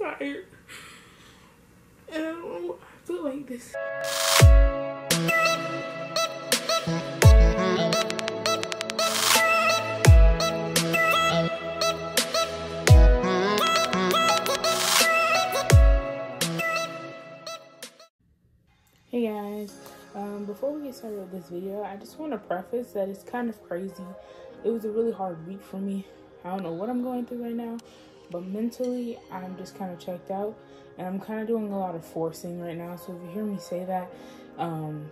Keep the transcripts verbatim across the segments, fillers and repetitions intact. tired. And I don't know why I feel like this. Hey guys, um, before we get started with this video, I just want to preface that it's kind of crazy. It was a really hard week for me. I don't know what I'm going through right now, but mentally, I'm just kind of checked out, and I'm kind of doing a lot of forcing right now, so if you hear me say that, um,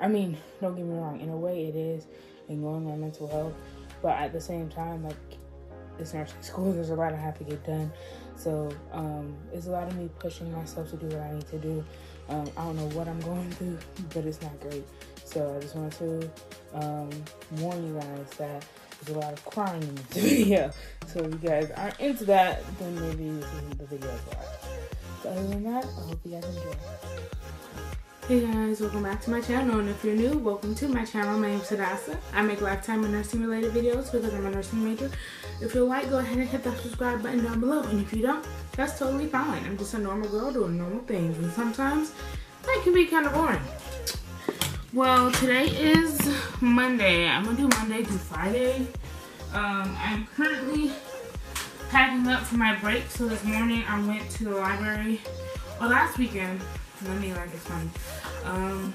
I mean, don't get me wrong, in a way it is, ignoring my mental health, but at the same time, like, it's nursing school, there's a lot I have to get done, so, um, it's a lot of me pushing myself to do what I need to do. um, I don't know what I'm going through, but it's not great, so I just wanted to, um, warn you guys that there's a lot of crying in this video, so if you guys aren't into that, then maybe this isn't the video for us. So other than that, I hope you guys enjoy. Hey guys, welcome back to my channel, and if you're new, welcome to my channel. My name is Hadassah. I make lifetime and nursing related videos because I'm a nursing major. If you like, go ahead and hit that subscribe button down below, and if you don't, that's totally fine. I'm just a normal girl doing normal things, and sometimes that can be kind of boring. Well, today is Monday. I'm gonna do Monday through Friday. Um, I'm currently packing up for my break. So this morning I went to the library. Well, last weekend, let me like it's funny. Um,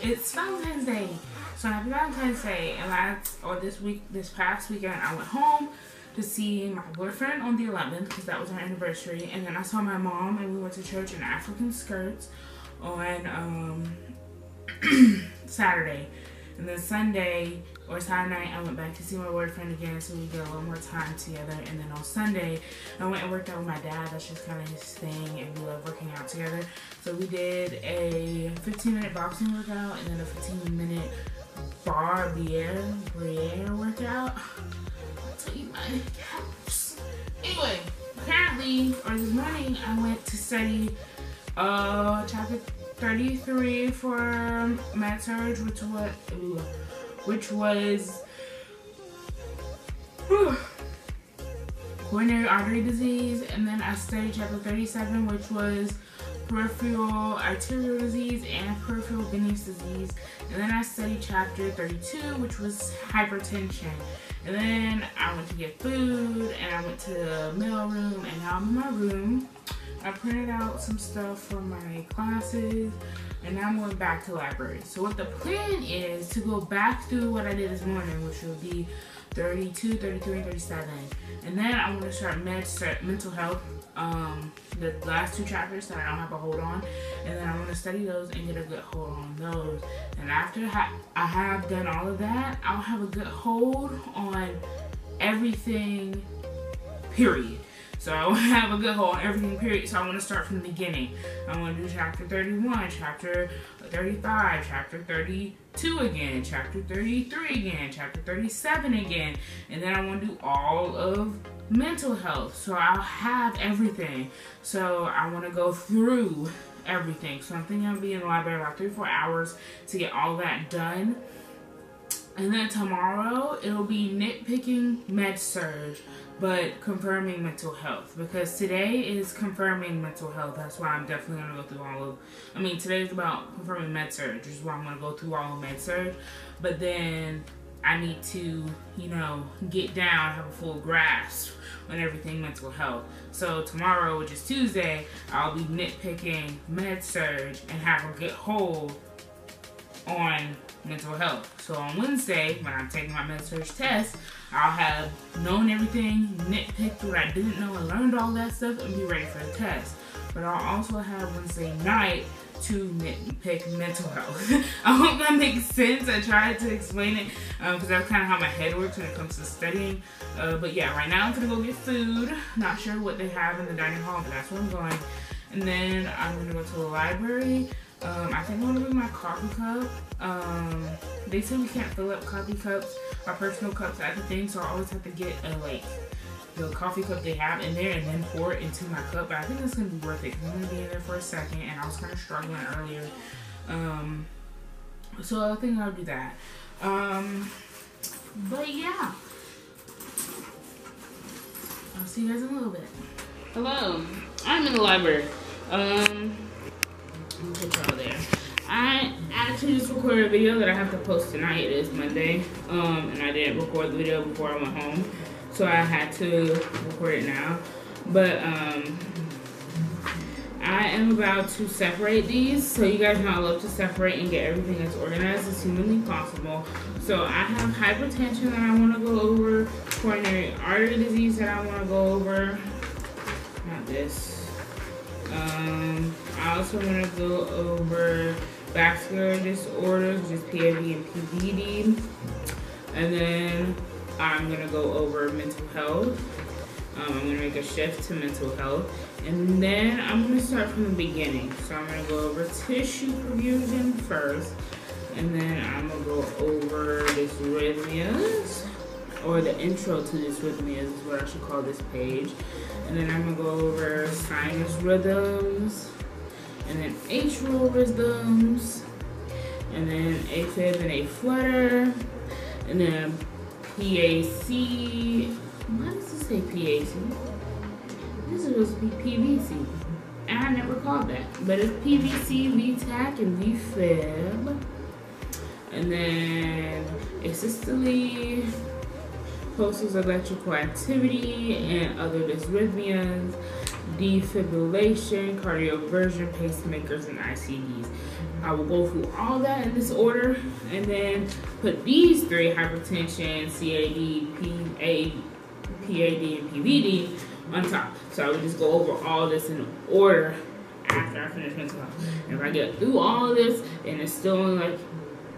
it's Valentine's Day, so happy Valentine's Day. And last or this week, this past weekend, I went home to see my boyfriend on the eleventh because that was our anniversary. And then I saw my mom, and we went to church in African skirts on. Um, Saturday, and then Sunday or Saturday night I went back to see my boyfriend again so we get a little more time together. And then on Sunday I went and worked out with my dad. That's just kind of his thing, and we love working out together, so we did a fifteen minute boxing workout and then a fifteen minute barbier barbier workout. I'll tell you my caps. Anyway, apparently or this morning I went to study uh chapter thirty-three for med surge, which was, ooh, which was whew, coronary artery disease, and then I studied chapter thirty-seven, which was peripheral arterial disease and peripheral venous disease, and then I studied chapter thirty-two, which was hypertension, and then I went to get food, and I went to the mail room, and now I'm in my room. I printed out some stuff for my classes, and now I'm going back to library. So what the plan is to go back through what I did this morning, which will be thirty-two, thirty-three, and thirty-seven. And then I want to start med, start mental health, um, the last two chapters that I don't have a hold on. And then I want to study those and get a good hold on those. And after ha I have done all of that, I'll have a good hold on everything, period. So I want to have a good hold on everything, period. So I want to start from the beginning. I want to do chapter thirty-one, chapter thirty-five, chapter thirty-two again, chapter thirty-three again, chapter thirty-seven again. And then I want to do all of mental health. So I'll have everything. So I want to go through everything. So I'm thinking I'll be in the library about three, four hours to get all that done. And then tomorrow, it'll be nitpicking med surge, but confirming mental health, because today is confirming mental health. That's why I'm definitely gonna go through all of, I mean, today is about confirming med surge, which is why I'm gonna go through all of med surge, but then I need to, you know, get down, have a full grasp on everything mental health. So tomorrow, which is Tuesday, I'll be nitpicking med surge and have a good hold on mental health. So on Wednesday, when I'm taking my med surge test, I'll have known everything, nitpicked what I didn't know, and learned all that stuff, and be ready for the test. But I'll also have Wednesday night to nitpick mental health. I hope that makes sense. I tried to explain it because um, that's kind of how my head works when it comes to studying. Uh, but yeah, right now I'm gonna go get food. Not sure what they have in the dining hall, but that's where I'm going. And then I'm gonna go to the library. Um, I think I'm gonna bring my coffee cup. Um, they said we can't fill up coffee cups, our personal cups at the thing, so I always have to get a like the coffee cup they have in there and then pour it into my cup. But I think it's gonna be worth it because I'm gonna be in there for a second, and I was kind of struggling earlier. Um, so I think I'll do that. Um, but yeah, I'll see you guys in a little bit. Hello. I'm in the library. Um, I'll put y'all there. I actually just recorded a video that I have to post tonight. It is Monday, um, and I didn't record the video before I went home, so I had to record it now. But um, I am about to separate these, so you guys know I love to separate and get everything as organized as humanly possible. So I have hypertension that I want to go over, coronary artery disease that I want to go over. Not this. Um, I also want to go over vascular disorders, which is P A V and P V D, and then I'm gonna go over mental health. Um, I'm gonna make a shift to mental health, and then I'm gonna start from the beginning. So I'm gonna go over tissue perfusion first, and then I'm gonna go over dysrhythmias, or the intro to dysrhythmias is what I should call this page. And then I'm gonna go over sinus rhythms, and then atrial rhythms, and then AFib and A-flutter, and then P A C. Why does it say P A C? This is supposed to be P V C, and I never called that. But it's P V C, V TAC, and V fib, and then asystole, pulses, electrical activity, and other dysrhythmias, defibrillation, cardioversion, pacemakers, and I C Ds. I will go through all that in this order, and then put these three, hypertension, C A D, P A D, and P V D, on top. So I will just go over all this in order after I finish mental health. And if I get through all of this and it's still like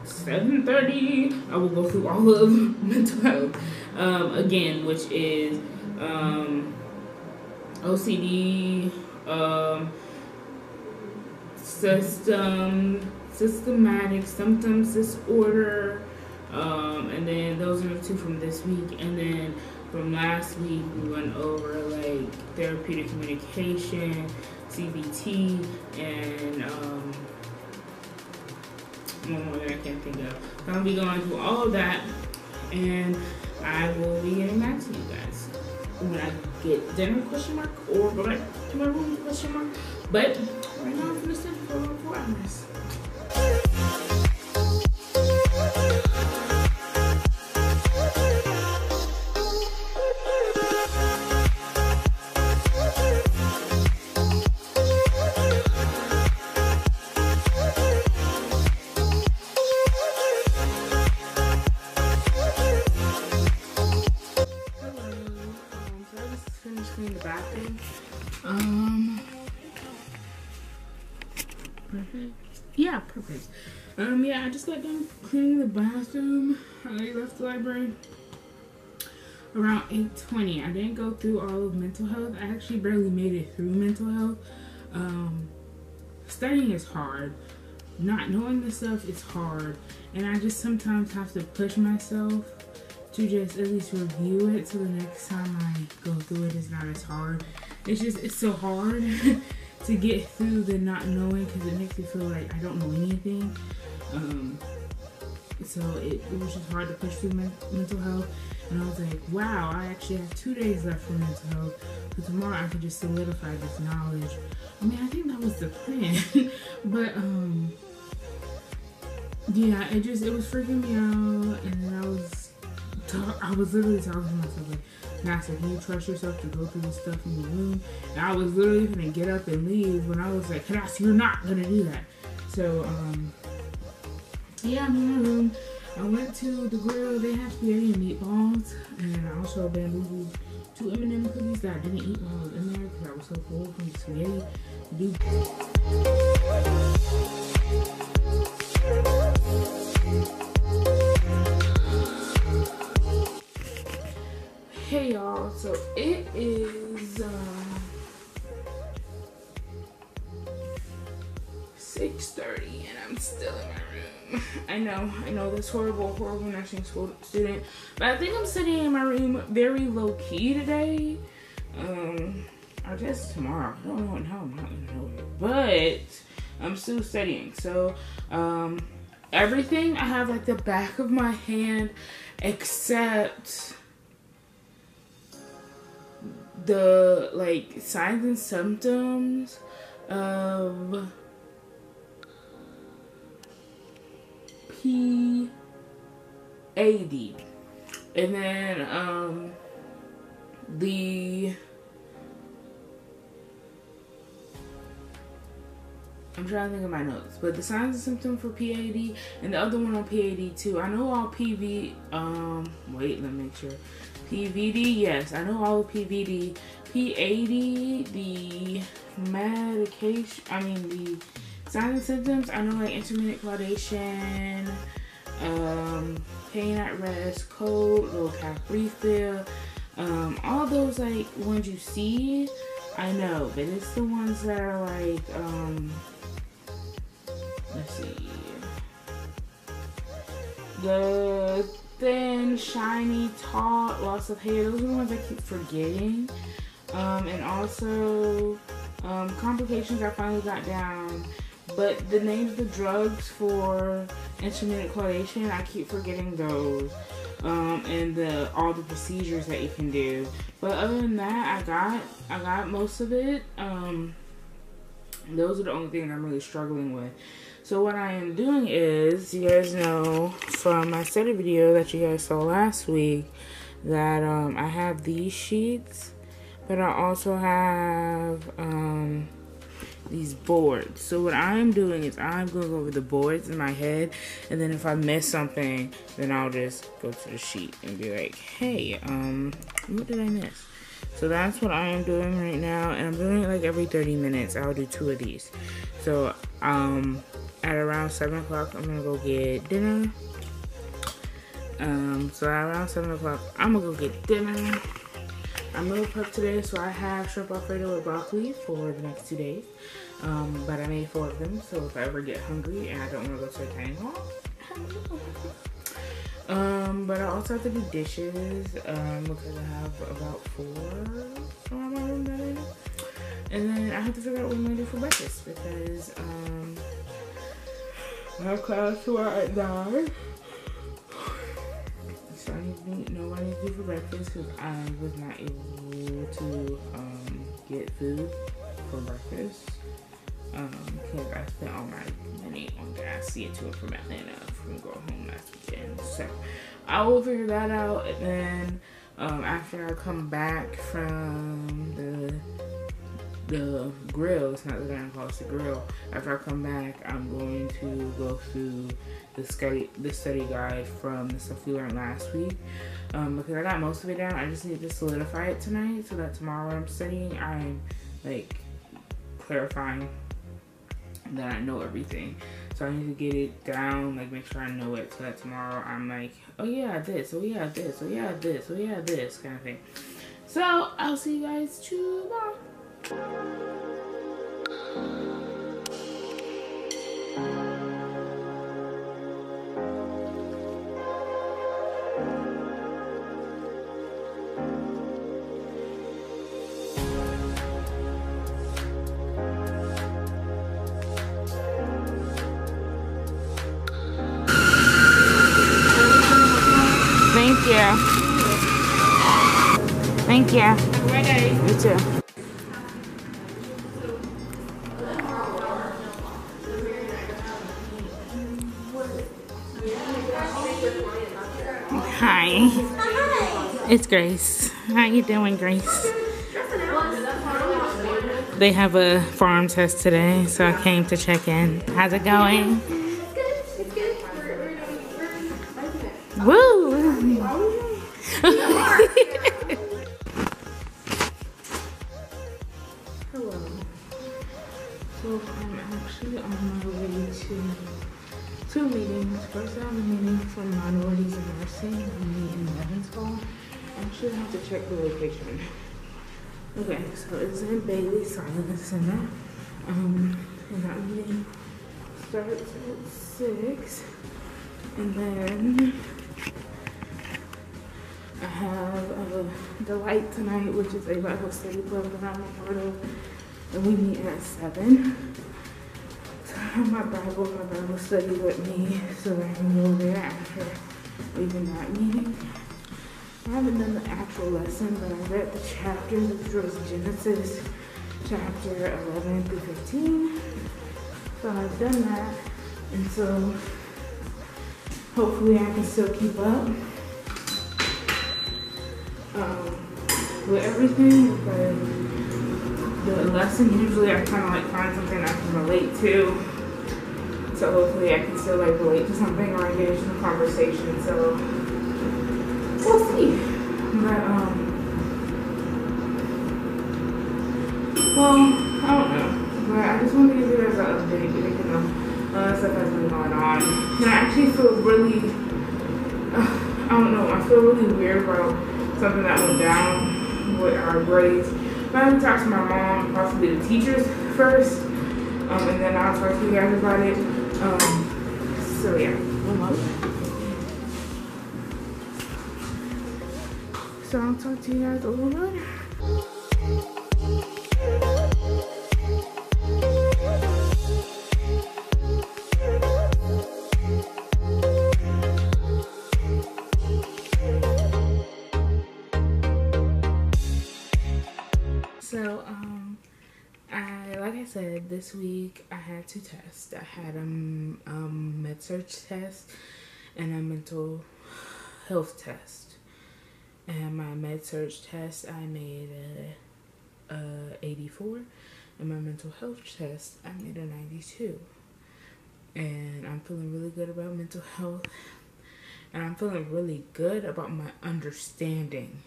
seven thirty, I will go through all of mental health um, again, which is um, O C D, um, system, systematic symptoms disorder, um, and then those are the two from this week. And then from last week, we went over like therapeutic communication, C B T, and um, one more that I can't think of. So I'm gonna be going through all of that, and I will be getting back to you guys when I get dinner question mark or go back to my room question mark. But right now I'm gonna sit for around four hours. Um, perfect. Yeah, perfect. Um, yeah, I just got done cleaning the bathroom. I left the library around eight twenty. I didn't go through all of mental health. I actually barely made it through mental health. Um, studying is hard. Not knowing the stuff is hard. And I just sometimes have to push myself to just at least review it so the next time I go through it, it's not as hard. It's just, it's so hard to get through the not knowing, because it makes me feel like I don't know anything. Um, so it, it was just hard to push through men mental health. And I was like, wow, I actually have two days left for mental health. So tomorrow I can just solidify this knowledge. I mean, I think that was the plan. But, um, yeah, it just, it was freaking me out. And then I was, I was literally telling myself, like, Master, can you trust yourself to go through this stuff in the room? And I was literally gonna get up and leave when I was like, Hadassah, you're not gonna do that. So, um, yeah, I'm in my room. I went to the grill. They had spaghetti and meatballs, and I also bamboo two M and M cookies that I didn't eat while I was in there because I was so full from the spaghetti. Dude. Hey y'all, so it is uh, six thirty and I'm still in my room. I know, I know, this horrible, horrible nursing school student. But I think I'm sitting in my room very low-key today. Um, I guess tomorrow. I don't know, no, I'm not gonna know it. But I'm still studying. So, um, everything I have like the back of my hand except the like signs and symptoms of P A D, and then um the I'm trying to think of my notes, but the signs and symptoms for P A D and the other one on P A D too. I know all P V, um, wait, let me make sure. P V D, yes, I know all P V D. P A D, the medication, I mean the signs and symptoms, I know like intermittent claudation, um, pain at rest, cold, low cap refill, um, all those like ones you see, I know, but it's the ones that are like, um, let's see, the thin, shiny, tall, loss of hair, those are the ones I keep forgetting, um, and also, um, complications I finally got down, but the names of the drugs for intermittent claudation, I keep forgetting those, um, and the, all the procedures that you can do, but other than that, I got, I got most of it, um, those are the only things I'm really struggling with. So what I am doing is, you guys know from my study video that you guys saw last week that um, I have these sheets, but I also have um, these boards. So what I'm doing is I'm going over the boards in my head, and then if I miss something, then I'll just go to the sheet and be like, hey, um, what did I miss? So that's what I am doing right now, and I'm doing it like every thirty minutes. I'll do two of these. So um, at around seven o'clock, I'm gonna go get dinner. Um, so at around seven o'clock, I'm gonna go get dinner. I'm meal prep today, so I have shrimp alfredo with broccoli for the next two days. Um, but I made four of them, so if I ever get hungry and I don't want to go to a dining hall, Um, but I also have to do dishes, um, because I have about four on my room that I do. And then I have to figure out what I'm going to do for breakfast, because, um, I have class tomorrow at nine. So I need to know what I need to do for breakfast, because I was not able to, um, get food for breakfast. Um, because I spent all my money on Garcia tour from Atlanta from going home last weekend. So I will figure that out, and then um, after I come back from the the grill, it's not the dining hall, it's the grill. After I come back, I'm going to go through the study the study guide from the stuff we learned last week. Um, because I got most of it down, I just need to solidify it tonight so that tomorrow when I'm studying, I'm like clarifying that I know everything. So I need to get it down, like make sure I know it so that tomorrow I'm like, oh yeah, this, oh yeah, this, oh yeah, this, oh yeah, this kind of thing. So I'll see you guys tomorrow. Yeah. Thank you. Have a great day. You too. Hi. It's Grace. How you doing, Grace? They have a farm test today, so I came to check in. How's it going? It's good. It's good. We're we're Woo! Hello. So I'm actually on my way to two meetings. First, I have a meeting for minorities in nursing in Levins Hall. I actually have to check the location. Okay, so it's in Bailey Silence Center. Um, and that meeting starts at six, and then I have uh, the light tonight, which is a Bible study program around Montforto, and we meet at seven. So I have my Bible, my Bible study with me, so I can go there after leaving that meeting. I I haven't done the actual lesson, but I read the chapters, which was Genesis chapter eleven through fifteen. So I've done that, and so hopefully I can still keep up um, with everything. But the lesson, usually I kind of like find something I can relate to. So hopefully I can still like relate to something or engage in a conversation. So we'll see. But um, well, I don't know. But I just wanted to give you guys an update because um, all that stuff has been going on. And I actually feel really, uh, I don't know. I feel really weird about something that went down with our grades. But I had to talk to my mom, possibly the teachers first, um, and then I'll talk to you guys about it. Um, so yeah, so I'll talk to you guys a little later. So, um, I, like I said, this week I had two tests. I had a um, um, med-surg test and a mental health test. And my med-surg test, I made a, a eighty-four. And my mental health test, I made a ninety-two. And I'm feeling really good about mental health. And I'm feeling really good about my understanding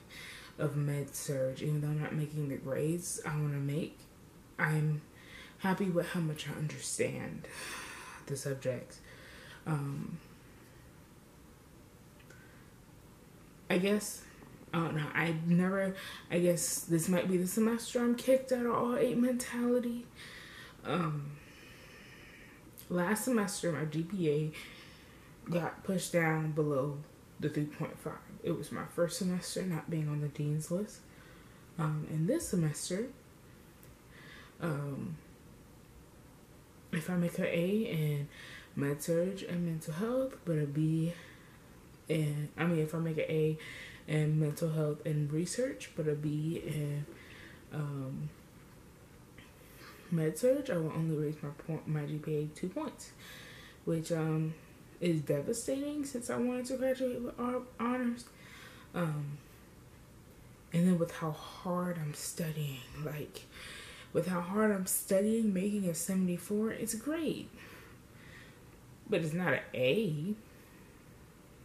of med-surg. Even though I'm not making the grades I want to make, I'm happy with how much I understand the subject. Um, I guess, I don't know, I never, I guess this might be the semester I'm kicked out of all eight mentality. Um, last semester, my G P A got pushed down below the three point five. It was my first semester not being on the dean's list. Um, and this semester, Um, if I make an A in med-surg and mental health, but a B in, I mean, if I make an A in mental health and research, but a B in um, med-surg, I will only raise my point, my G P A two points, which um, is devastating since I wanted to graduate with honors. Um, and then with how hard I'm studying, like, with how hard I'm studying, making a seventy-four is great. But it's not an A.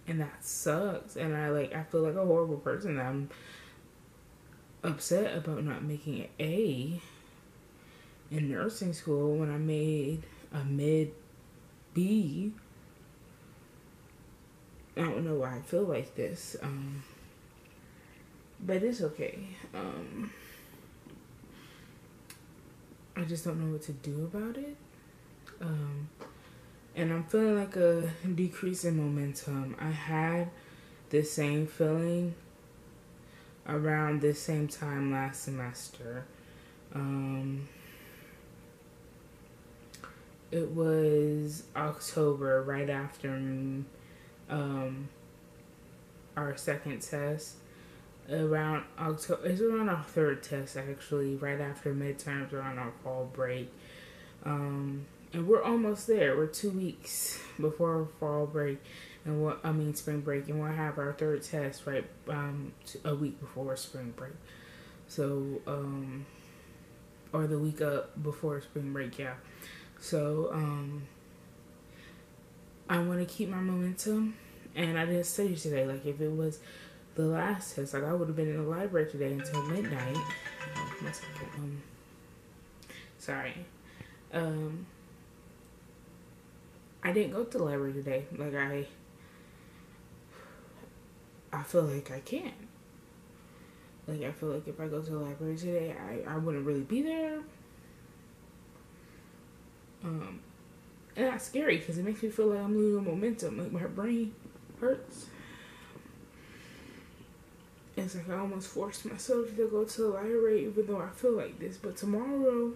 And that sucks. And I like I feel like a horrible person. I'm upset about not making an A in nursing school when I made a mid B. I don't know why I feel like this. Um, but it's okay. Um... I just don't know what to do about it. Um, and I'm feeling like a decrease in momentum. I had this same feeling around this same time last semester. Um, it was October, right after um, our second test. Around October, it's around our third test actually, right after midterms, around our fall break. Um, and we're almost there. We're two weeks before fall break, and what I mean, spring break, and we'll have our third test right um, a week before spring break. So, um, or the week up before spring break, yeah. So, um, I want to keep my momentum, and I didn't study today. Like, if it was the last test, like I would have been in the library today until midnight. Um, sorry. Um, I didn't go to the library today. Like I, I feel like I can't. Like I feel like if I go to the library today, I, I wouldn't really be there. Um, and that's scary because it makes me feel like I'm losing momentum. Like my brain hurts. It's like I almost forced myself to go to the library even though I feel like this. But tomorrow,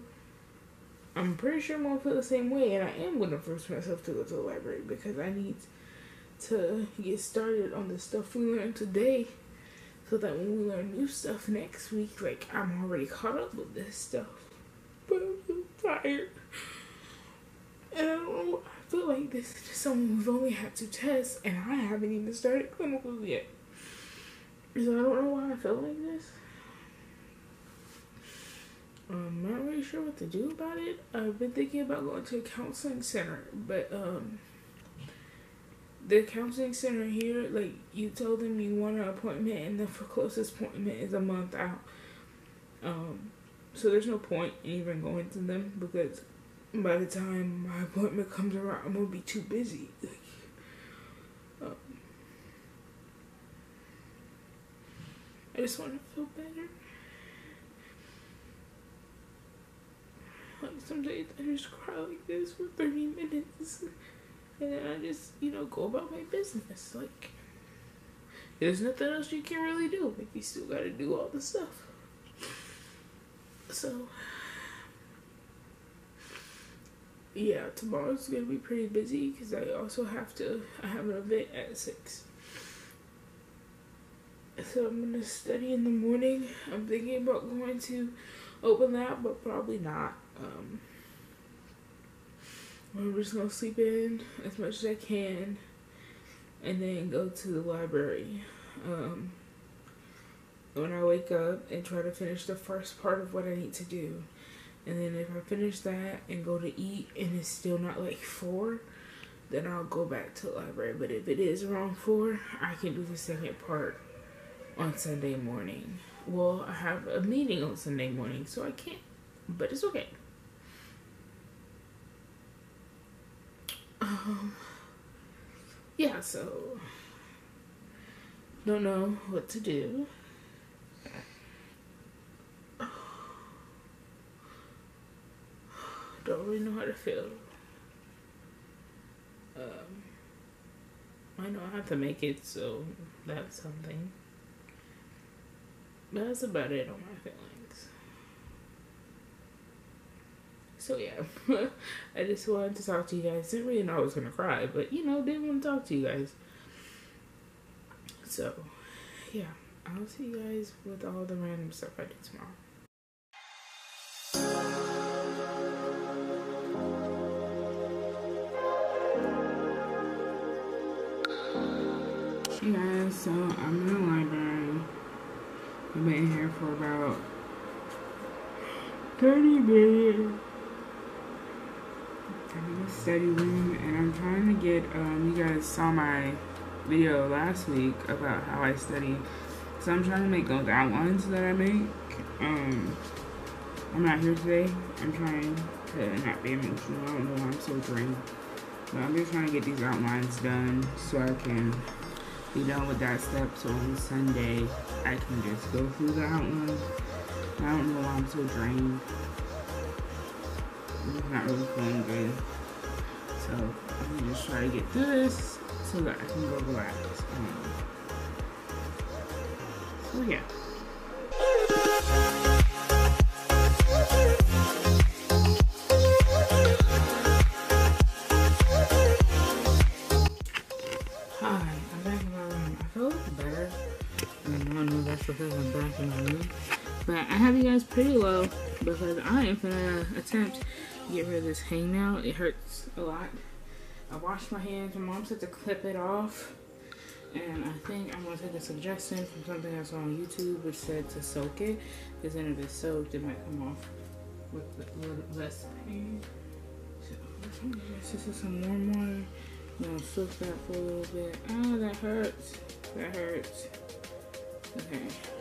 I'm pretty sure I'm going to feel the same way. And I am going to force myself to go to the library because I need to get started on the stuff we learned today so that when we learn new stuff next week, like, I'm already caught up with this stuff. But I'm so tired. And I don't know, I feel like this is just someone who's only had two tests, and I haven't even started clinicals yet. So I don't know why I feel like this. I'm not really sure what to do about it. I've been thinking about going to a counseling center, but um, the counseling center here, like, you tell them you want an appointment, and the closest appointment is a month out. Um, so there's no point in even going to them, because by the time my appointment comes around, I'm going to be too busy. Like, um, I just want to feel better. Like, some days I just cry like this for thirty minutes, and then I just, you know, go about my business. Like, there's nothing else you can really do. Like, you still gotta do all the stuff. So, yeah, tomorrow's gonna be pretty busy, because I also have to, I have an event at six. So I'm gonna study in the morning. I'm thinking about going to open lab, but probably not. Um, I'm just gonna sleep in as much as I can, and then go to the library um, when I wake up, and try to finish the first part of what I need to do. And then if I finish that and go to eat, and it's still not like four, then I'll go back to the library. But if it is around four, I can do the second part on Sunday morning. Well, I have a meeting on Sunday morning, so I can't, but it's okay. Um, yeah, so, don't know what to do. Don't really know how to feel. Um, I know I have to make it, so that's something. But that's about it on my feelings. So yeah, I just wanted to talk to you guys. Didn't really know I was gonna cry, but you know, didn't want to talk to you guys. So yeah, I'll see you guys with all the random stuff I do tomorrow. Hey guys, so I'm in the library. I've been in here for about thirty minutes. I'm in the study room, and I'm trying to get, um, you guys saw my video last week about how I study. So I'm trying to make those outlines that I make. Um, I'm not here today. I'm trying to not be emotional. I don't know why I'm so drained. But I'm just trying to get these outlines done so I can be done with that step, so on Sunday I can just go through the outline. I don't know why I'm so drained. I'm not really feeling good. So I'm gonna just try to get through this so that I can go relax. So yeah. Because I'm back in my room, but I have you guys pretty low because I am gonna attempt to get rid of this hangnail. It hurts a lot. I washed my hands. My mom said to clip it off, and I think I'm gonna take a suggestion from something I saw on YouTube, which said to soak it, because then if it's soaked, it might come off with a little less pain. So this is some warm water. I'm gonna soak that for a little bit. Oh, that hurts. That hurts. Okay.